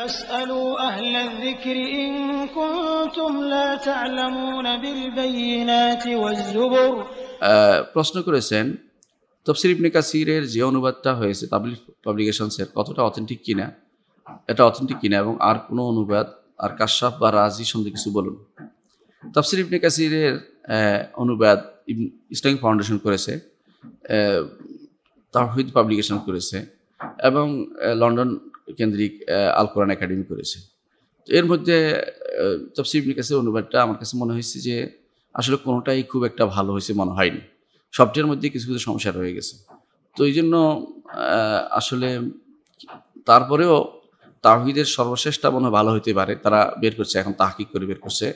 فاسألوا أهل الذكر إن كنتم لا تعلمون بالبينات والزبر প্রশ্ন করেছেন তাফসীর ইবনে কাসীরের যে অনুবাদটা হয়েছে তাবলিগ পাবলিকেশনসের কতটা অথেন্টিক কিনা, এটা অথেন্টিক কিনা এবং আর কোনো অনুবাদ আর কাশশাফ বা রাজি সম্বন্ধে কিছু বলুন। তাফসীর ইবনে কাসীরের অনুবাদ ইসলামিক ফাউন্ডেশন করেছে, তাওহীদ পাবলিকেশন করেছে এবং লন্ডন কেন্দ্রিক আল কোরআন একাডেমি করেছে। তো এর মধ্যে তাফসীর ইবনে কাসীরের অনুবাদটা আমার কাছে মনে হয়েছে যে আসলে কোনোটাই খুব একটা ভালো হয়েছে মনে হয়নি, সবটার মধ্যে কিছু কিছু সমস্যা রয়ে গেছে। তো এই জন্য আসলে তারপরেও তাওহীদের সর্বশেষটা মনে ভালো হতে পারে, তারা বের করছে, এখন তাহকিক করে বের করছে,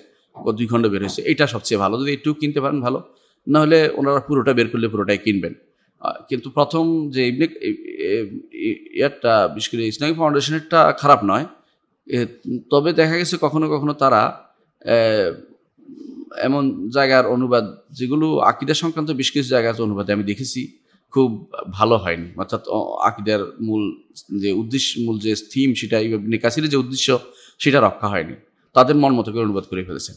2 খণ্ড বের হয়েছে, এটা সবচেয়ে ভালো। যদি একটু কিনতে পারেন ভালো, নাহলে ওনারা পুরোটা বের করলে পুরোটাই কিনবেন। কিন্তু প্রথম যে ইয়ারটা বিশেষ করে ইসলামিক ফাউন্ডেশনেরটা খারাপ নয়, তবে দেখা গেছে কখনো কখনো তারা এমন জায়গার অনুবাদ যেগুলো আকিদা সংক্রান্ত বেশ কিছু জায়গার অনুবাদে আমি দেখেছি খুব ভালো হয়নি, অর্থাৎ আকিদার মূল যে উদ্দেশ্য, মূল যে থিম সেটা ইবনে কাসীরের যে উদ্দেশ্য সেটা রক্ষা হয়নি, তাদের মন মতো করে অনুবাদ করে ফেলেছেন।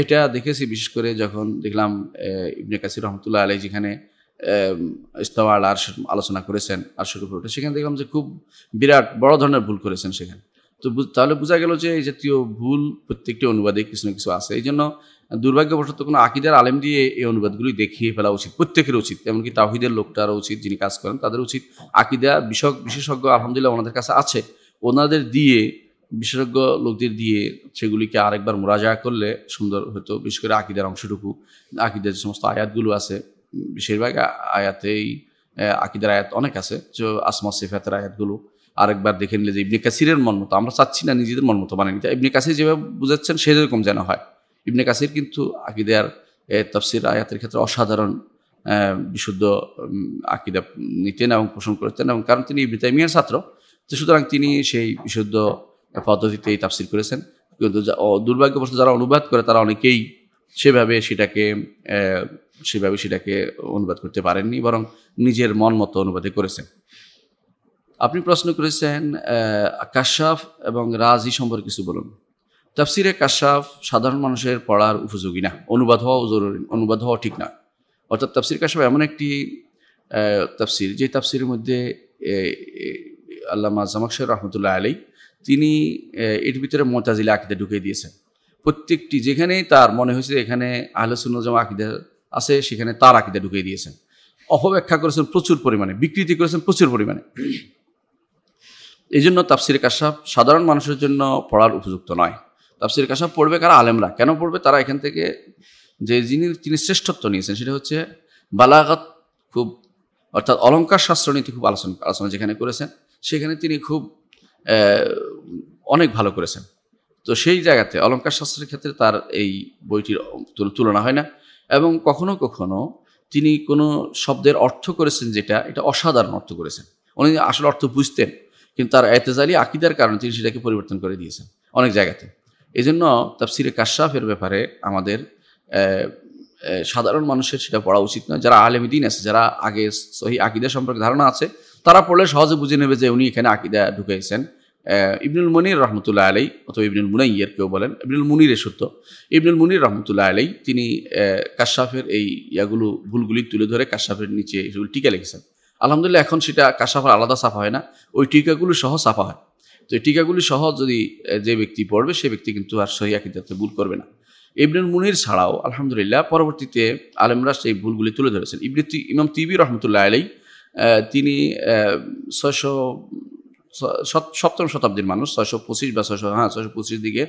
এটা দেখেছি বিশেষ করে যখন দেখলাম ইবনে কাসীর রহমতুল্লাহ আলাইহি যেখানে ইস্তাওয়া আলা আরশ আলোচনা করেছেন, আরশের উপরে ওঠে, সেখানে দেখলাম যে খুব বিরাট বড় ধরনের ভুল করেছেন সেখানে। তো তাহলে বোঝা গেল যে এই জাতীয় ভুল প্রত্যেকটি অনুবাদে কিছু না কিছু আছে। এই জন্য দুর্ভাগ্যবশত কোনো আকিদার আলেম দিয়ে এই অনুবাদগুলি দেখিয়ে ফেলা উচিত, প্রত্যেকের উচিত, এমনকি তাওহীদের লোকটারও উচিত, যিনি কাজ করেন তাদের উচিত। আকিদা বিশেষজ্ঞ আলহামদুলিল্লাহ ওনাদের কাছে আছে, ওনাদের দিয়ে বিশেষজ্ঞ লোকদের দিয়ে সেগুলিকে আরেকবার মুরাজা করলে সুন্দর হতো। বিশেষ করে আকিদার অংশটুকু, আকিদার যে সমস্ত আয়াতগুলো আছে, বেশিরভাগ আয়াতেই আকিদার আয়াত অনেক আছে, যে আসমা সিফাতের আয়াতগুলো আরেকবার দেখে নিলে যে ইবনে কাসীরের মন মতো, আমরা চাচ্ছি না নিজেদের মন মতো বানিয়ে নিতে, ইবনে কাসীর যেভাবে বুঝাচ্ছেন সেরকম যেন হয়। ইবনে কাসীর কিন্তু আকিদার তাফসীর আয়াতের ক্ষেত্রে অসাধারণ বিশুদ্ধ আকিদা নিতেন এবং পোষণ করতেন, এবং কারণ তিনি ইবনে তাইমিয়ার ছাত্র, তো সুতরাং তিনি সেই বিশুদ্ধ পদ্ধতিতেই তাফসীর করেছেন। কিন্তু দুর্ভাগ্যবশত যারা অনুবাদ করে তারা অনেকেই সেভাবে সেটাকে অনুবাদ করতে পারেননি, বরং নিজের মন মতো অনুবাদে করেছেন। আপনি প্রশ্ন করেছেন কাশশাফ এবং রাজি সম্পর্কে কিছু বলুন। তাফসীরে কাশশাফ সাধারণ মানুষের পড়ার উপযোগী না, অনুবাদ হওয়াও জরুরি, অনুবাদ হওয়া ঠিক না। অর্থাৎ তাফসীর কাশশাফ এমন একটি তাফসীর, যে তাফসীরের মধ্যে আল্লামা জামাখশরী রহমতুল্লাহ আলাইহি তিনি এর ভিতরে মুতাজিলা আকীদা ঢুকিয়ে দিয়েছেন। প্রত্যেকটি যেখানেই তার মনে হয়েছে এখানে আহলে সুন্নাহ ওয়াল জামাআহ আকীদা আছে, সেখানে তার আকীদা ঢুকিয়ে দিয়েছেন, অপব্যাখ্যা করেছেন প্রচুর পরিমাণে, বিকৃতি করেছেন প্রচুর পরিমাণে। এই জন্য তাফসীরে কাশশাফ সাধারণ মানুষের জন্য পড়ার উপযুক্ত নয়। তাফসীরে কাশশাফ পড়বে কারা? আলেমরা। কেন পড়বে? তারা এখান থেকে যে তিনি শ্রেষ্ঠত্ব নিয়েছেন সেটা হচ্ছে বালাগাত, খুব অর্থাৎ অলঙ্কার শাস্ত্র নিয়ে খুব আলোচনা যেখানে করেছেন, সেখানে তিনি খুব অনেক ভালো করেছেন। তো সেই জায়গাতে অলঙ্কার শাস্ত্রের ক্ষেত্রে তার এই বইটির তুলনা হয় না। এবং কখনো কখনো তিনি কোনো শব্দের অর্থ করেছেন যেটা, এটা অসাধারণ অর্থ করেছেন, উনি আসলে অর্থ বুঝতেন, কিন্তু তার এতেজালি আকিদার কারণে তিনি সেটাকে পরিবর্তন করে দিয়েছেন অনেক জায়গাতে। এই জন্য তাফসীরে কাশশাফের ব্যাপারে আমাদের সাধারণ মানুষের সেটা পড়া উচিত নয়। যারা আলেম দ্বীন আছে, যারা আগে সহি আকিদা সম্পর্কে ধারণা আছে, তারা পড়লে সহজে বুঝে নেবে যে উনি এখানে আকিদা ঢুকিয়েছেন। ইবনুল মুনির রহমতুল্লাহ আলাইহি, অথবা ইবনুল মুনাইয়ের কেউ বলেন, ইবনুল মুনিরের সত্য, ইবনুল মুনির রহমতুল্লাহ আলাইহি তিনি কাশশাফের এই ইয়াগুলো ভুলগুলি তুলে ধরে কাশশাফের নিচে এগুলো টিকা লিখেছেন। আলহামদুলিল্লাহ এখন সেটা কাশশাফের আলাদা ছাপা হয় না, ওই টিকাগুলো সহ ছাপা হয়। তো এই টিকাগুলি সহ যদি যে ব্যক্তি পড়বে, সে ব্যক্তি কিন্তু আর সহি আকিদাতে ভুল করবে না। ইবনুল মুনির ছাড়াও আলহামদুলিল্লাহ পরবর্তীতে আলেমরা সেই ভুলগুলি তুলে ধরেছেন। ইমাম তিবি রহমতুল্লাহ আলাইহি তিনি 607 শতাব্দীর মানুষ, 625 বা 625 দিকে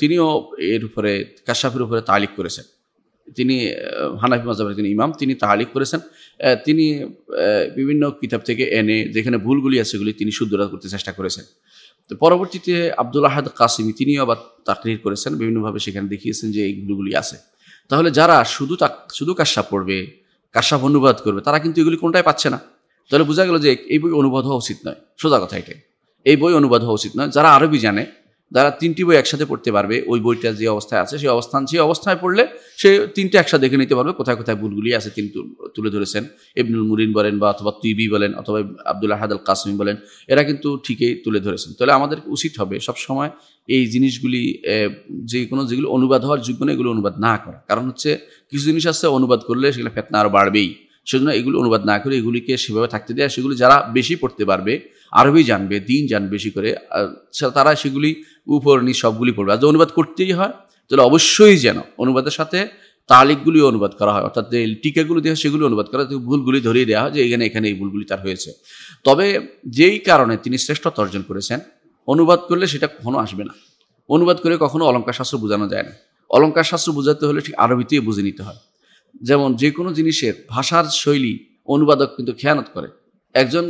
তিনিও এর উপরে কাশশাফের উপরে তালিক করেছেন। তিনি হানাফি মাযহাবের তিনি ইমাম, তিনি তালিক করেছেন। তিনি বিভিন্ন কিতাব থেকে এনে যেখানে ভুলগুলি আছে সেগুলি তিনি শুদ্ধরা করতে চেষ্টা করেছেন। তো পরবর্তীতে আব্দুল আহাদ কাসিমি তিনিও আবার তাকরির করেছেন, বিভিন্নভাবে সেখানে দেখিয়েছেন যে এই ভুলগুলি আছে। তাহলে যারা শুধু কাশশাফ পড়বে, কাশশাফ অনুবাদ করবে, তারা কিন্তু এগুলি কোনটাই পাচ্ছে না। তাহলে বোঝা গেল যে এই বই অনুবাদ হওয়া উচিত নয়, সোজা কথা এটাই, এই বই অনুবাদ হওয়া উচিত নয়। যারা আরবি জানে, যারা তিনটি বই একসাথে পড়তে পারবে ওই বইটা যে অবস্থায় আছে সেই অবস্থায় পড়লে সে তিনটা একসাথে দেখে নিতে পারবে কোথায় কোথায় ভুলগুলি আছে তিনি তুলে ধরেছেন। ইবনুল মুরিন বলেন বা অথবা তুইবি বলেন অথবা আব্দুল আহাদ আল কাসমি বলেন, এরা কিন্তু ঠিকই তুলে ধরেছেন। তাহলে আমাদের উচিত হবে সবসময় এই জিনিসগুলি যে কোনো যেগুলো অনুবাদ হওয়ার যোগ্য না এগুলো অনুবাদ না করা, কারণ হচ্ছে কিছু জিনিস আছে অনুবাদ করলে সেগুলো ফেতনা আরও বাড়বেই। সেজন্য এগুলো অনুবাদ না করে এগুলিকে সেভাবে থাকতে দেয়। সেগুলি যারা বেশি পড়তে পারবে আরবি জানবে দিন জানবে বেশি করে তারা সেগুলি উপর নিয়ে সবগুলি পড়বে। আর যদি অনুবাদ করতেই হয় তাহলে অবশ্যই যেন অনুবাদের সাথে তালিকগুলিও অনুবাদ করা হয়, অর্থাৎ যে টিকাগুলো দেওয়া হয় সেগুলি অনুবাদ করা, ভুলগুলি ধরিয়ে দেওয়া হয় যে এখানে এই ভুলগুলি তার হয়েছে। তবে যেই কারণে তিনি শ্রেষ্ঠত্ব অর্জন করেছেন অনুবাদ করলে সেটা কখনো আসবে না। অনুবাদ করে কখনো অলঙ্কার শাস্ত্র বোঝানো যায় না। অলঙ্কার শাস্ত্র বোঝাতে হলে ঠিক আরবিতেই বুঝে নিতে হয়। যেমন যে কোনো জিনিসের ভাষার শৈলী অনুবাদক কিন্তু খেয়ানত করে। একজন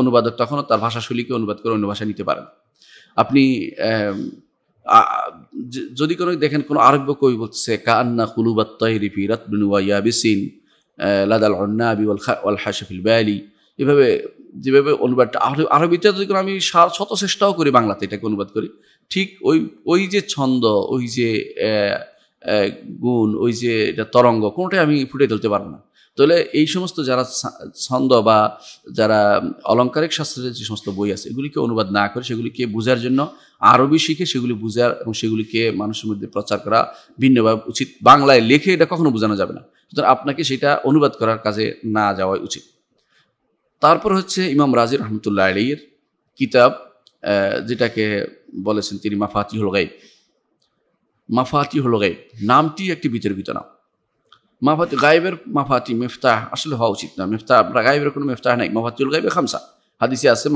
অনুবাদক তখনও তার ভাষা শৈলীকে অনুবাদ করে অন্য ভাষায় নিতে পারে না। আপনি যদি কোনো দেখেন কোনো আরব্য কবি বলছে কান্না কুলুবাত তাহরিফি রতবিনুয়াবিসিন লাদাল অন্নাবি ওয়াল হাশফিল বালি, এভাবে যেভাবে অনুবাদটা আরবিতে যদি আমি শত চেষ্টাও করি বাংলাতে এটাকে অনুবাদ করি ঠিক ওই যে ছন্দ ওই যে গুণ ওই যে এটা তরঙ্গ কোনোটাই আমি ফুটিয়ে তুলতে পারবো না। তাহলে এই সমস্ত যারা ছন্দ বা যারা অলঙ্কারিক শাস্ত্রের যে সমস্ত বই আছে এগুলিকে অনুবাদ না করে সেগুলিকে বোঝার জন্য আরবি শিখে সেগুলি বোঝার এবং সেগুলিকে মানুষের মধ্যে প্রচার করা ভিন্নভাবে উচিত। বাংলায় লেখে এটা কখনো বোঝানো যাবে না, সুতরাং আপনাকে সেটা অনুবাদ করার কাজে না যাওয়াই উচিত। তারপর হচ্ছে ইমাম রাজি রহমতুল্লাহ আলাইহির কিতাব যেটাকে বলেছেন তিনি মাফাতিহুল গায়ব। মাফাতিহুল গায়ব নামটি একটি বিতর্কিত নাম। মাফাতি গায়েবের মাফাতি মিফতাহ আসলে হওয়া উচিত না। মিফতাহ গায়েবের কোনো মিফতাহ নাই। মাফাতিউল গায়েবে খামসা, হাদিসে আছে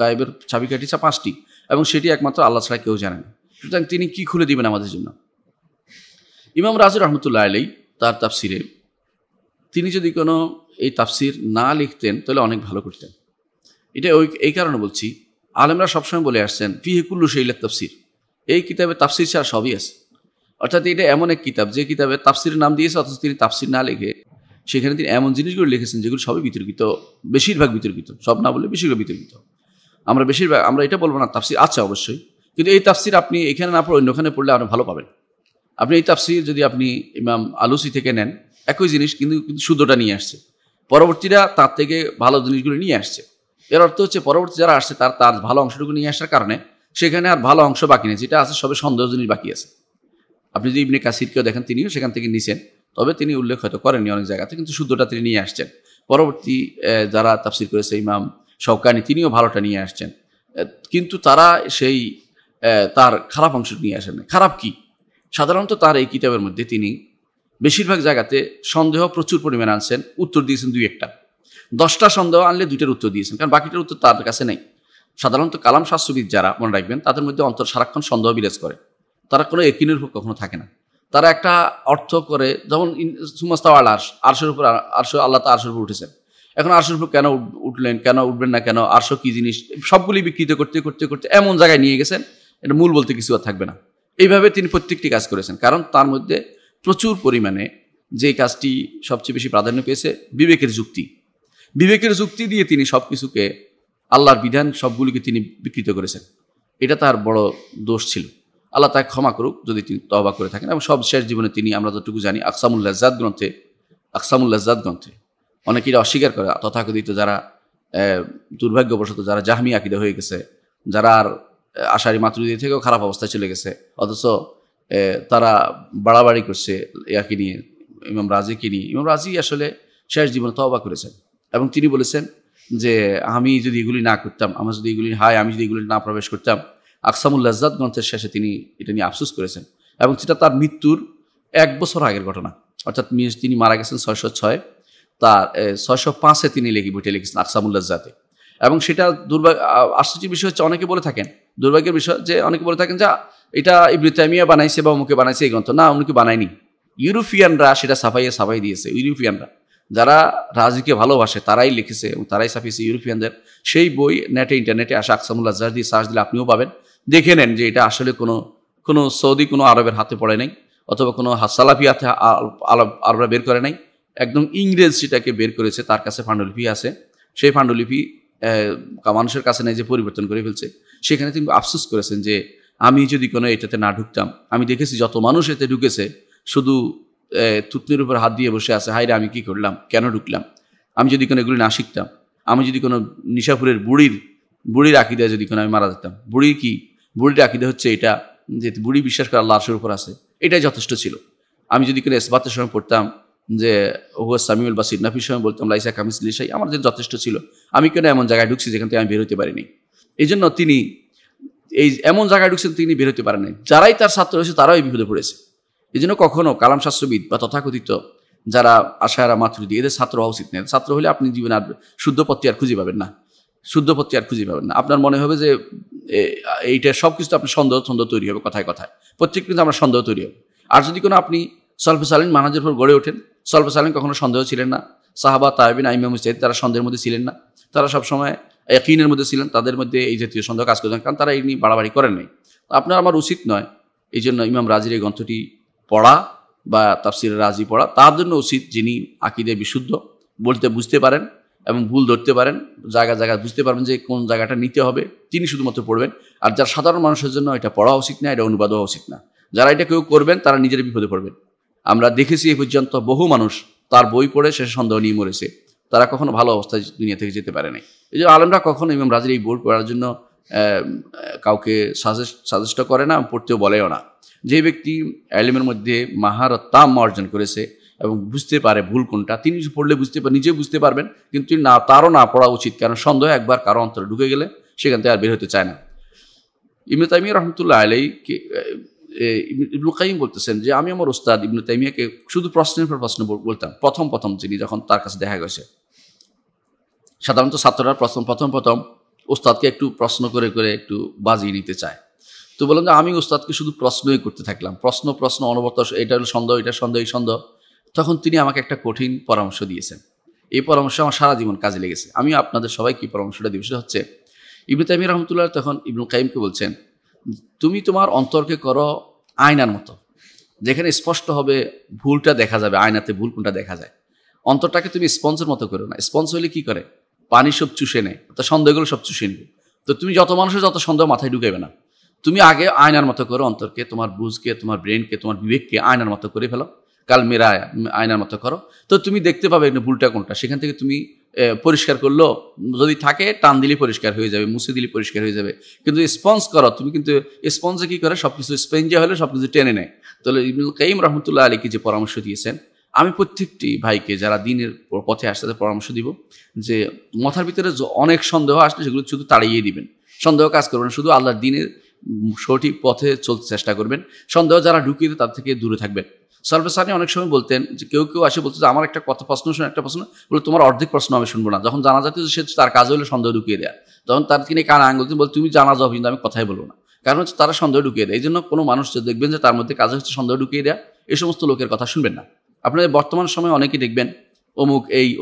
গায়েবের চাবিকাঠি পাঁচটি এবং সেটি একমাত্র আল্লাহ ছাড়া কেউ জানে না। সুতরাং তিনি কি খুলে দিবেন আমাদের জন্য? ইমাম রাজি রহমতুল্লাহ আলাইহি তার তাফসিরে তিনি যদি কোনো এই তাফসির না লিখতেন তাহলে অনেক ভালো করতেন। এটা এই কারণে বলছি আলেমরা সবসময় বলে আসছেন ফিহি কুল্লু শাইইন তাফসির, এই কিতাবে তাফসির ছাড়া সবই আছে। অর্থাৎ এটা এমন এক কিতাব যে কিতাবে তাফসিরের নাম দিয়েছে অথচ তিনি তাফসির না লিখে সেখানে তিনি এমন জিনিসগুলো লিখেছেন যেগুলো সবই বিতর্কিত, বেশিরভাগ বিতর্কিত, সব না বলে বেশিরভাগ বিতর্কিত। আমরা এটা বলবো না তাফসির আছে অবশ্যই, কিন্তু এই তাফসির আপনি এখানে না পড়ে অন্যখানে পড়লে আপনি ভালো পাবেন। আপনি এই তাফসির যদি আপনি ইমাম আলুসি থেকে নেন একই জিনিস কিন্তু শুদ্ধটা নিয়ে আসছে, পরবর্তীরা তার থেকে ভালো জিনিসগুলো নিয়ে আসছে। এর অর্থ হচ্ছে পরবর্তী যারা আসছে তার ভালো অংশটুকু নিয়ে আসার কারণে সেখানে আর ভালো অংশ বাকি নেই, যেটা আছে সবে সন্দেহ জিনিস বাকি আছে। আপনি যদি ইবনে কাসিরকেও দেখেন তিনিও সেখান থেকে নিছেন, তবে তিনি উল্লেখ হয়তো করেননি অনেক জায়গাতে, কিন্তু শুদ্ধটা তিনি নিয়ে আসছেন। পরবর্তী যারা তাফসির করেছে ইমাম শওকানি তিনিও ভালোটা নিয়ে আসছেন, কিন্তু তারা তার খারাপ অংশ নিয়ে আসেন না। খারাপ কি? সাধারণত তার এই কিতাবের মধ্যে তিনি বেশিরভাগ জায়গাতে সন্দেহ প্রচুর পরিমাণে আনছেন, উত্তর দিয়েছেন দুই একটা। 10টা সন্দেহ আনলে 2টার উত্তর দিয়েছেন, কারণ বাকিটার উত্তর তার কাছে নেই। সাধারণত কালাম শাস্ত্রবিদ যারা মনে রাখবেন তাদের মধ্যে অন্তর সারাক্ষণ সন্দেহ বিরাজ করে, তারা কোনো একিনের উপর কখনো থাকে না। তারা একটা অর্থ করে, যেমন সুমাস্তাও আল আরশ, আরশের উপর আল্লাহ তা আরশের উপর উঠেছেন, এখন আরশের উপর কেন উঠলেন, কেন উঠবেন না, কেন আরশ কি জিনিস, সবগুলি বিকৃত করতে করতে করতে এমন জায়গায় নিয়ে গেছেন এটা মূল বলতে কিছু আর থাকবে না। এইভাবে তিনি প্রত্যেকটি কাজ করেছেন, কারণ তার মধ্যে প্রচুর পরিমাণে যে কাজটি সবচেয়ে বেশি প্রাধান্য পেয়েছে বিবেকের যুক্তি। বিবেকের যুক্তি দিয়ে তিনি সব কিছুকে আল্লাহর বিধান সবগুলিকে তিনি বিকৃত করেছেন। এটা তার বড় দোষ ছিল। আল্লাহ তাকে ক্ষমা করুক যদি তিনি তওবা করে থাকেন। এবং সব শেষ জীবনে তিনি আমরা যতটুকু জানি আকসামুল লাজ্জাত গ্রন্থে অনেকে এটা অস্বীকার করে, তথাকথিত যারা দুর্ভাগ্যবশত যারা জাহমি আকীদা হয়ে গেছে, যারা আর আশারি মাতুরিদি থেকেও খারাপ অবস্থায় চলে গেছে, অথচ তারা বাড়াবাড়ি করছে ইয়াকে নিয়ে, ইমাম রাজিকে নিয়ে। ইমাম রাজি আসলে শেষ জীবনে তওবা করেছেন এবং তিনি বলেছেন যে আমি যদি এগুলি না করতাম, আমি যদি এগুলি না প্রবেশ করতাম। আকসামুল লাজ্জাত গ্রন্থের শেষে তিনি এটা নিয়ে আফসোস করেছেন এবং সেটা তার মৃত্যুর 1 বছর আগের ঘটনা, অর্থাৎ তিনি মারা গেছেন 606, তার 605-এ তিনি বইটা লিখেছেন আকসামুল লাজ্জাতে। এবং সেটা আশ্চর্যের বিষয় হচ্ছে অনেকে বলে থাকেন, দুর্ভাগ্যের বিষয় যে অনেকে বলে থাকেন যে এটা ইবনে তাইমিয়া বানাইছে বা অমুকে বানাইছে এই গ্রন্থ। না, অমুকে বানায়নি, ইউরোপিয়ানরা সেটা ছাপাই দিয়েছে। ইউরোপিয়ানরা যারা রাজিকে ভালোবাসে তারাই লিখেছে এবং তারাই ছাপিয়েছে। ইউরোপিয়ানদের সেই বই ইন্টারনেটে আসা আকসামুল লাজ্জাত দিয়ে সার্চ দিলে আপনিও পাবেন। দেখে নেন যে এটা আসলে কোনো সৌদি কোনো আরবের হাতে পড়ে নাই, অথবা কোনো সালাফি হাতে আরবরা বের করে নাই, একদম ইংরেজ সেটাকে বের করেছে। তার কাছে পাণ্ডুলিপি আছে, সেই পাণ্ডুলিপি মানুষের কাছে নেই যে পরিবর্তন করে ফেলছে। সেখানে তিনি আফসোস করেছেন যে আমি যদি কোনো এটাতে না ঢুকতাম। আমি দেখেছি যত মানুষ এতে ঢুকেছে শুধু থুতনির উপর হাত দিয়ে বসে আছে, হায় রে আমি কি করলাম, কেন ঢুকলাম। আমি যদি কোনো এগুলি না শিখতাম, আমি যদি কোনো নিশাপুরের বুড়ির আকিদা যদি কোনো আমি মারা যেতাম। বুড়ি কি, বুড়ির আকিদা হচ্ছে এটা যে বুড়ি বিশ্বাস করে আল্লাহর আরশের উপর আছে, এটাই যথেষ্ট ছিল। আমি যদি কোনো ইসবাতের সময় পড়তাম যে হুয়া সামিউল বাসির, নাফির সময় বলতাম লাইসা কামিসলিহি শাই, আমার জন্য যথেষ্ট ছিল। আমি কেন এমন জায়গায় ঢুকছি যেখান থেকে আমি বের হতে পারিনি। এই জন্য তিনি এই এমন জায়গায় ঢুকছেন তিনি বের হতে পারেনি। যারাই তার ছাত্র হয়েছে তারাও এই বিপদে পড়েছে। এই জন্য কখনো কালাম শাস্ত্রবিদ বা তথাকথিত যারা আশায়রা মাতুরিদি এদের ছাত্র হওয়া উচিত নয়। ছাত্র হলে আপনি জীবনে আর শুদ্ধপত্তি আর খুঁজে পাবেন না, শুদ্ধপত্তি আর খুঁজে পাবেন না। আপনার মনে হবে যে এইটা সব কিছু আপনার সন্দেহ তৈরি হবে কথায় কথায়, প্রত্যেক কিন্তু আমার সন্দেহ তৈরি হবে। আর যদি কোনো আপনি সলফে সালেহিন মানহাজের উপর গড়ে ওঠেন, সলফে সালেহিন কখনো সন্দেহ ছিলেন না, সাহাবা তাবেঈন আইম্মা মুজতাহিদ তারা সন্দেহের মধ্যে ছিলেন না, তারা সবসময় ইয়াকিনের মধ্যে ছিলেন, তাদের মধ্যে এই জাতীয় সন্দেহ কাজ করতেন, কারণ তারা এই নিয়ে বাড়াবাড়ি করেন নাই। আপনার আমার উচিত নয়। এই জন্য ইমাম রাজির এই গ্রন্থটি পড়া বা তাফসিরে রাজি পড়া তার জন্য উচিত যিনি আকিদে বিশুদ্ধ, বলতে বুঝতে পারেন এবং ভুল ধরতে পারেন, জায়গায় বুঝতে পারবেন যে কোন জায়গাটা নিতে হবে, তিনি শুধুমাত্র পড়বেন। আর যার সাধারণ মানুষের জন্য এটা পড়া উচিত না, এটা অনুবাদ হওয়া উচিত না। যারা এটা কেউ করবেন তারা নিজের বিপদে পড়বেন। আমরা দেখেছি এ পর্যন্ত বহু মানুষ তার বই পড়ে সে সন্দেহ নিয়ে মরেছে, তারা কখনো ভালো অবস্থায় দুনিয়া থেকে যেতে পারে নাই। এই জন্য আলেমরা কখনো ইমাম রাজির এই বই পড়ার জন্য কাউকে সাজেস্ট করে না, পড়তেও বলেও না। যে ব্যক্তি আলেমের মধ্যে মাহারত তাম অর্জন করেছে এবং বুঝতে পারে ভুল কোনটা, তিনি পড়লে বুঝতে পারেন, নিজে বুঝতে পারবেন। কিন্তু না, তারও না পড়া উচিত, কারণ সন্দেহ একবার কারো অন্তরে ঢুকে গেলে সেখান থেকে আর বের হতে চায় না। ইবনে তাইমিয়া রহমতুল্লাহ আলাইহি ইবনুল কাইয়িম বলতেছেন যে আমি আমার ওস্তাদ ইবনে তাইমিয়াকে শুধু প্রশ্নের পর প্রশ্ন বলতাম। প্রথম যিনি যখন তার কাছে দেখা গেছে, সাধারণত ছাত্ররা প্রথম ওস্তাদকে একটু প্রশ্ন করে করে একটু বাজিয়ে নিতে চায়। তো বললাম যে আমি ওস্তাদকে শুধু প্রশ্নই করতে থাকলাম, প্রশ্ন অনবরত, এটা হলো সন্দেহ, এটা সন্দেহ, এই সন্দেহ। তখন তিনি আমাকে একটা কঠিন পরামর্শ দিয়েছেন, এই পরামর্শ আমার সারা জীবন কাজে লেগেছে। আমি আপনাদের সবাইকে পরামর্শটা দিই। সেটা হচ্ছে ইবনে তাইমিয়া রহমতুল্লাহ তখন ইবনুল কাইয়িমকে বলছেন তুমি তোমার অন্তরকে করো আয়নার মতো, যেখানে স্পষ্ট হবে ভুলটা দেখা যাবে, আয়নাতে ভুল কোনটা দেখা যায়। অন্তরটাকে তুমি স্পঞ্জের মতো করো না, স্পঞ্জ হলে কি করে পানি সব চুষে নেয়, তো সন্দেহগুলো সব চুষে নেবে। তো তুমি যত মানুষের যত সন্দেহ মাথায় ঢুকাবে না, তুমি আগে আয়নার মতো করো অন্তরকে, তোমার বুঝকে, তোমার ব্রেনকে, তোমার বিবেককে আয়নার মতো করে ফেলো, কাল মেরা আয়নার মতো করো। তো তুমি দেখতে পাবে ভুলটা কোনটা, সেখান থেকে তুমি পরিষ্কার করলো যদি থাকে, টান দিলে পরিষ্কার হয়ে যাবে, মুছে দিলে পরিষ্কার হয়ে যাবে। কিন্তু স্পঞ্জ করো তুমি, কিন্তু স্পঞ্জে কী করে সব কিছু স্পঞ্জে হলে সব কিছু টেনে নেয়। তাহলে ইবনুল কাইয়িম রহমতুল্লাহ আলাইহি যে পরামর্শ দিয়েছেন, আমি প্রত্যেকটি ভাইকে যারা দিনের পথে আসতে তাদের পরামর্শ দিব যে মাথার ভিতরে অনেক সন্দেহ আসলে সেগুলো শুধু তাড়িয়ে দিবেন, সন্দেহ কাজ করবেন, শুধু আল্লাহর দিনের সঠিক পথে চলতে চেষ্টা করবেন, সন্দেহ যারা ঢুকিয়ে তার থেকে দূরে থাকবেন। সর্বসানি অনেক সময় বলতেন যে কেউ আসে বলতো যে আমার একটা কথা প্রশ্ন শুনে, একটা প্রশ্ন বলে তোমার অর্ধেক প্রশ্ন আমি শুনবো না। যখন জানা যাচ্ছে সে তার কাজ হলো সন্দেহ ঢুকিয়ে দেয়া, তখন তার তিনি কানে আঙুল বলে তুমি জানা যাও, কিন্তু আমি কথাই বলবো না, কারণ হচ্ছে তারা সন্দেহ ঢুকিয়ে দেয়। এই জন্য কোনো মানুষ দেখবেন যে তার মধ্যে কাজ হচ্ছে সন্দেহ ঢুকিয়ে দেয়া, এই সমস্ত লোকের কথা শুনবেন না। আপনাদের বর্তমান সময়ে অনেকেই দেখবেন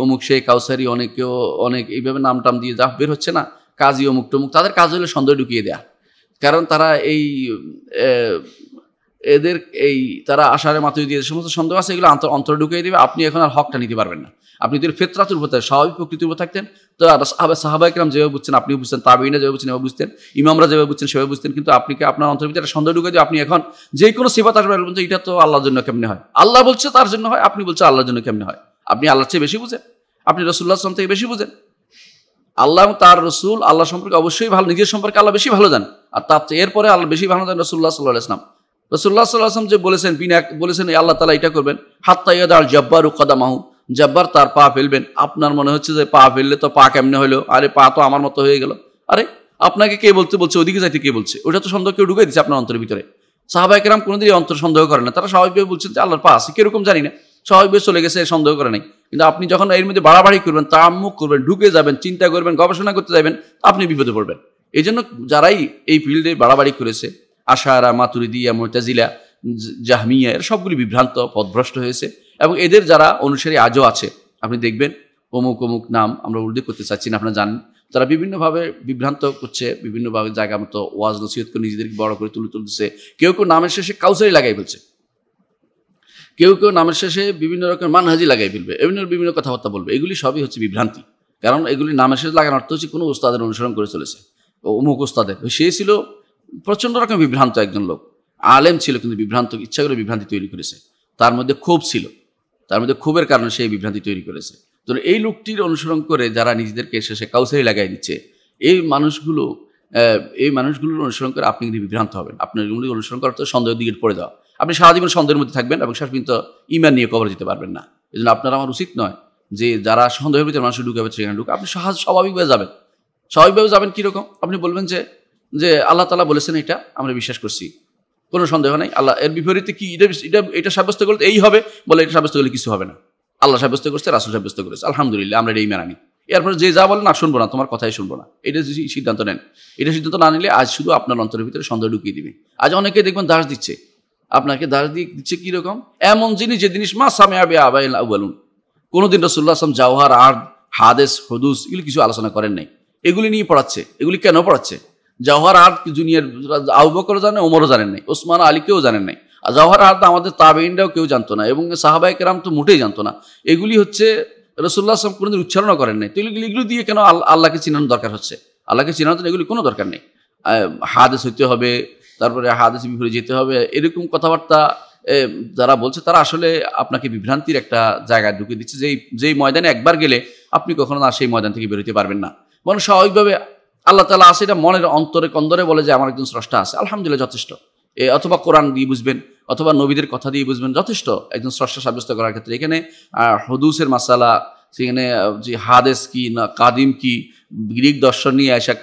অমুক সেই কাউসারি, অনেকেও অনেক এইভাবে নাম টাম দিয়ে যা বের হচ্ছে না, কাজী অমুক টমুক, তাদের কাজ হলো সন্দেহ ঢুকিয়ে দেয়া। কারণ তারা তারা আশারে মাথায় দিয়ে সমস্ত সন্দেহ আছে এগুলো অন্তর ঢুকিয়ে দেবে, আপনি এখন আর হকটা নিতে পারবেন না। আপনি যদি ফেতরাতুর উপর থাকেন, স্বাভাবিক প্রকৃতির উপর থাকতেন, তো সাহাবায়ে কেরাম যেভাবে বুঝছেন আপনিও বুঝতেন, তাবেঈনরা যেভাবে বুঝছেন এভাবে বুঝতেন, ইমামরা যেভাবে বুঝছেন সেভাবে বুঝতেন। কিন্তু আপনাকে আপনার অন্তর ভিতরে একটা সন্দেহ ঢুকিয়ে দেবে, আপনি এখন যে কোনো সিফাত আসবে বলছেন এটা তো আল্লাহর জন্য কেমনে হয়, আল্লাহ বলছে তার জন্য হয়, আপনি বলছেন আল্লাহর জন্য কেমনে হয়। আপনি আল্লাহর চেয়ে বেশি বুঝেন, আপনি রাসূলুল্লাহ সাল্লাল্লাহু আলাইহি ওয়াসাল্লাম থেকে বেশি বুঝেন, আল্লাহ এবং তার রসুল আল্লাহ সম্পর্কে অবশ্যই ভালো, নিজের সম্পর্কে আল্লাহ বেশি ভালো জান, আর তার এরপরে আল্লাহ বেশি ভালো জান রাসূলুল্লাহ সাল্লাল্লাহু আলাইহি ওয়াসাল্লাম। রাসূলুল্লাহ সাল্লাল্লাহু আলাইহি ওয়াসাল্লাম যে বলেছেন বলেছেন আল্লাহ তাআলা এটা করবেন, হাত্তা ইয়াদাল জাব্বারু কদামাহু, জব্বার তার পা ফেলবেন। আপনার মনে হচ্ছে যে পা ফেললে তো পা কেমনে হলো, আরে পা তো আমার মতো হয়ে গেল, আরে আপনাকে কে বলছে ওদিকে যাইতে কে বলছে, ওটা তো সন্দেহ কেউ ঢুকে দিচ্ছে আপনার অন্তরের ভিতরে। সাহাবায়ে কেরাম কোনোদিন অন্তর সন্দেহ করে না, তারা স্বাভাবিকভাবে বলছেন যে আল্লাহর পা আছে, কিরকম জানি না, স্বাভাবিকভাবে চলে গেছে, সন্দেহ করে নাই। কিন্তু আপনি যখন এর মধ্যে বাড়াবাড়ি করবেন, তাআম্মুক করবেন, ঢুকে যাবেন, চিন্তা করবেন, গবেষণা করতে যাবেন, আপনি বিপদে পড়বেন। এই জন্য যারাই এই ফিল্ডে বাড়াবাড়ি করেছে, আশারা, মাতুরিদিয়া, মুতাজিলা, জাহমিয়া, এর সবগুলি বিভ্রান্ত, পথভ্রষ্ট হয়েছে এবং এদের যারা অনুসারী আজও আছে। আপনি দেখবেন অমুক নাম আমরা উল্লেখ করতে চাচ্ছি না, আপনারা জানেন, তারা বিভিন্নভাবে বিভ্রান্ত করছে, বিভিন্নভাবে জায়গা মতো ওয়াজ নসিহত করে নিজেদেরকে বড় করে তুলতেছে। কেউ কেউ নামের শেষে কাউসারি লাগাই ফেলছে, কেউ কেউ নামের শেষে বিভিন্ন রকমের মানহাজি লাগাই ফেলবে, বিভিন্ন কথাবার্তা বলবে। এগুলি সবই হচ্ছে বিভ্রান্তি। कारण एगुली नाम लागान अर्थ हो कोनो उस्तादेर अनुसरण करे चलेछे अमुक उस्ताद से छिलो प्रचंड रकम विभ्रांत एकजन लोक आलेम छिलो किन्तु विभ्रांत इच्छा करे विभ्रांति तैरी करेछे तार मध्ये क्षोभ छिलो तार मध्ये क्षोभेर कारणे से विभ्रांति तैरी करेछे तो এই লোকটির অনুসরণ করে যারা নিজেদেরকে শেষে কাউসারি লাগাই দিচ্ছে এই মানুষগুলোর অনুসরণ করে আপনি কিন্তু বিভ্রান্ত হবেন। আপনার অনুসরণ করার তো সন্দেহের দিকে পড়ে যাওয়া, আপনি সারা জীবন সন্দেহের মধ্যে থাকবেন এবং শেষ পর্যন্ত ঈমান নিয়ে কবরে যেতে পারবেন না। এজন্য আপনার আমার উচিত নয় যে যারা সন্দেহের ভিতরে মানুষ ঢুকাবে সেখানে ঢুক। আপনি স্বাভাবিকভাবে যাবেন, স্বাভাবিকভাবে যাবেন কীরকম? আপনি বলবেন যে আল্লাহ তাআলা বলেছেন এটা আমরা বিশ্বাস করছি, কোনো সন্দেহ নাই। আল্লাহ এর বিপরীতে কি এটা সাব্যস্ত করলে এই হবে, বলে এটা সাব্যস্ত করলে কিছু হবে না, আল্লাহ সাব্যস্ত করছে, রাসুল সাব্যস্ত করেছে, আলহামদুলিল্লাহ আমরা এটা মেনে নিই। এরপরে যে যা বলে না শুনবো না, তোমার কথাই শুনবো না, এটা যদি সিদ্ধান্ত নেন। এটা সিদ্ধান্ত না নিলে আজ শুধু আপনার অন্তরের ভিতরে সন্দেহ ঢুকিয়ে দিবে। আজ অনেকে দেখবেন দাস দিচ্ছে, আপনাকে দাস দিচ্ছে কীরকম? এমন জিনিস যে জিনিস মা সামে আবে আবাইল আউয়ালুন, কোনোদিন রাসূলুল্লাহ সাল্লাল্লাহু আলাইহি ওয়াসাল্লাম জাওহার আরদ হাদিস হুদুস এগুলি কিছু আলোচনা করেন নাই, এগুলি নিয়ে পড়াচ্ছে। এগুলি কেন পড়াচ্ছে? জাওহার আরদ কি জুনিয়র আবু বকর জানে, ওমরও জানেন নাই, ওসমান আলীকেও জানেন নাই। জাওহার আরদ আমাদের তাবেঈনরাও কেউ জানতো না এবং সাহাবায়ে কেরাম তো মোটেই জানতো না। এগুলি হচ্ছে রাসূলুল্লাহ সাল্লাল্লাহু আলাইহি ওয়াসাল্লাম কোনোদিন উচ্চারণও করেন নাই। তো এগুলি দিয়ে কেন আল্লাহকে চিনানো দরকার হচ্ছে? আল্লাহকে চিনানোর জন্য এগুলি কোনো দরকার নেই। হাদিস হইতে হবে, তারপরে হাদিস বিপরীতে যেতে হবে, এরকম কথাবার্তা যারা বলছে তারা আসলে আপনাকে বিভ্রান্তির একটা জায়গায় ঢুকিয়ে দিচ্ছে, যেই ময়দানে একবার গেলে আপনি কখনো না সেই ময়দান থেকে বেরোতে পারবেন না। মানে স্বাভাবিকভাবে আল্লাহ তাআলা আছে, এটা মনের অন্তরে কন্দরে বলে যে আমার একজন স্রষ্টা আছে, আলহামদুলিল্লাহ যথেষ্ট। অথবা কোরআন দিয়ে বুঝবেন অথবা নবীদের কথা দিয়ে বুঝবেন, যথেষ্ট একজন স্রষ্টা সাব্যস্ত করার ক্ষেত্রে। এখানে হুদুসের মাসালা, সেখানে যে হাদেস কি না কাদিম কি, গ্রিক দর্শন নিয়ে আসা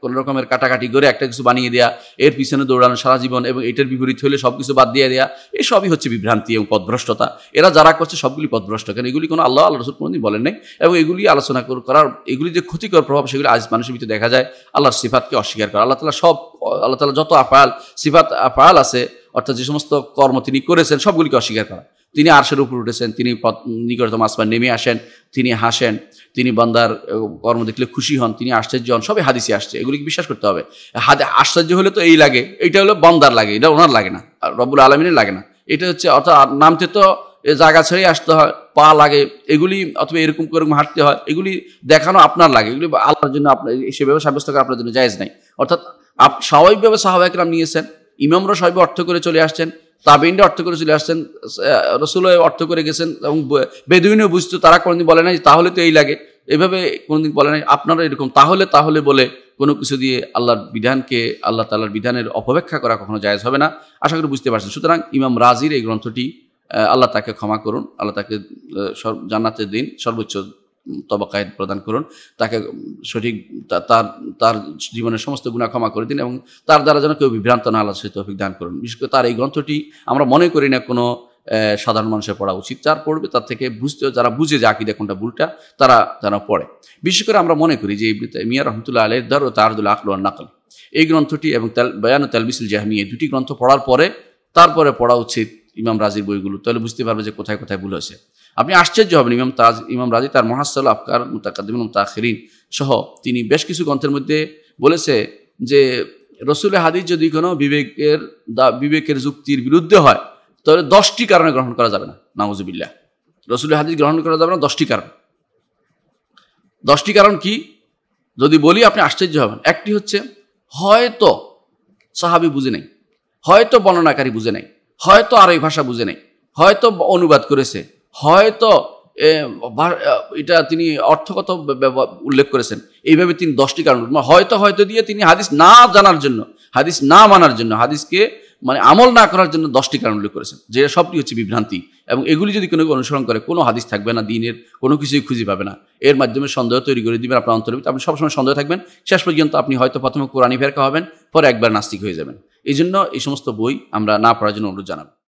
কোনো রকমের কাটাকাটি করে একটা কিছু বানিয়ে দেয়া, এর পিছনে দৌড়ানো সারা জীবন এবং এটার বিপরীত হলে সব কিছু বাদ দিয়ে দেয়া, এসবই হচ্ছে বিভ্রান্তি এবং পথভ্রষ্টতা। এরা যারা করছে সবগুলি পথভ্রষ্ট, কারণ এগুলি কোনো আল্লাহ রাসূল কোনোদিন বলেন নাই এবং এগুলি আলোচনা করার এগুলি যে ক্ষতিকর প্রভাব সেগুলি আজ মানুষের ভিতরে দেখা যায়। আল্লাহর সিফাতকে অস্বীকার করা, আল্লাহ তাআলা যত সিফাত আফআল আছে অর্থাৎ যে সমস্ত কর্ম তিনি করেছেন সবগুলিকে অস্বীকার করা। তিনি আরশের উপর উঠেছেন, তিনি নিকটতম আসমান নেমে আসেন, তিনি হাসেন, তিনি বান্দার কর্ম দেখলে খুশি হন, তিনি আশ্চর্য হন, সবই হাদিসে আসছে। এগুলিকে বিশ্বাস করতে হবে। আশ্চর্য হলে তো এই লাগে, এটা হলো বান্দার লাগে, এটা ওনার লাগে না, রব্বুল আলামিনের লাগে না। এটা হচ্ছে অর্থাৎ নামতে তো জায়গা ছেড়ে আসতে হয়, পা লাগে, এগুলি অথবা এরকম এরকম হাঁটতে হয়, এগুলি দেখানো আপনার লাগে, এগুলি আল্লাহর জন্য আপনার সেভাবে সাব্যস্ত করা আপনার জন্য জায়েজ নাই। অর্থাৎ স্বাভাবিকভাবে সাহাবায়ে কেরাম নিয়েছেন, ইমামরা সাহেবে অর্থ করে চলে আসছেন, তাবেঈনরা অর্থ করে চলে আসছেন, রাসূল অর্থ করে গেছেন এবং বেদুইনও বুঝতো, তারা কোনোদিন বলে নাই তাহলে তো এই লাগে, এভাবে কোনোদিন বলে নাই। আপনারা এরকম তাহলে তাহলে বলে কোনো কিছু দিয়ে আল্লাহর বিধানকে, আল্লাহ তাআলার বিধানের অপব্যাখ্যা করা কখনো জায়েজ হবে না। আশা করি বুঝতে পারছেন। সুতরাং ইমাম রাজির এই গ্রন্থটি, আল্লাহ তাকে ক্ষমা করুন, আল্লাহ তাকে জান্নাতের দিন সর্বোচ্চ তবকায় প্রদান করুন, তাকে সঠিক তার তার জীবনের সমস্ত গুনাহ ক্ষমা করে দিন এবং তার দ্বারা যেন কেউ বিভ্রান্ত না, আল্লাহ সেই তৌফিক দান করুন। বিশেষ করে তার এই গ্রন্থটি আমরা মনে করি না কোনো সাধারণ মানুষের পড়া উচিত, যার পড়বে তার থেকে বুঝতে, যারা বুঝে যে আকীদা কোনটা ভুলটা তারা যেন পড়ে। বিশেষ করে আমরা মনে করি যে ইবনে তাইমিয়া রাহমাতুল্লাহ আলাইহির দার ও তারদুল আকল ওয়ান নাকল এই গ্রন্থটি এবং বায়ান তালবিসুল জাহমিয়া দুটি গ্রন্থ পড়ার পরে তারপরে পড়া উচিত ইমাম রাজির বইগুলো, তাহলে বুঝতে পারবে যে কোথায় কোথায় ভুল হয়েছে। আপনি আশ্চর্য হবেন, ইমাম রাজি তার মুহাসসাল আফকার মুতাকাদ্দিম মুতাখিরিন সহ তিনি বেশ কিছু গ্রন্থের মধ্যে বলেছে যে রাসূল হাদিস যদি কোনো বিবেকের যুক্তির বিরুদ্ধে হয় তাহলে 10টি কারণে গ্রহণ করা যাবে না। নাউজুবিল্লাহ, রাসূল হাদিস গ্রহণ করা যাবে না 10টি কারণ। 10টি কারণ কি যদি বলি আপনি আশ্চর্য হবেন। একটি হচ্ছে হয়তো সাহাবী বুঝে নাই, হয়তো বর্ণনাকারী বুঝে নাই, হয়তো আর এই ভাষা বুঝে নাই, হয়তো অনুবাদ করেছে, হয়তো এটা তিনি অর্থগত উল্লেখ করেছেন, এইভাবে তিনি 10টি কারণ হয়তো দিয়ে তিনি হাদিস না জানার জন্য, হাদিস না মানার জন্য, হাদিসকে আমল না করার জন্য 10টি কারণ উল্লেখ করেছেন, যে সবটি হচ্ছে বিভ্রান্তি। এবং এগুলি যদি কোনো অনুসরণ করে কোনো হাদিস থাকবে না, দিনের কোনো কিছুই খুঁজে পাবে না, এর মাধ্যমে সন্দেহ তৈরি করে দিবেন আপনার অন্তরে। আপনি সবসময় সন্দেহ থাকবেন, শেষ পর্যন্ত আপনি হয়তো প্রথমে কোরআনি ফেরকা হবেন, পরে একবার নাস্তিক হয়ে যাবেন। এই জন্য এই সমস্ত বই আমরা না পড়ার জন্য অনুরোধ জানাবো।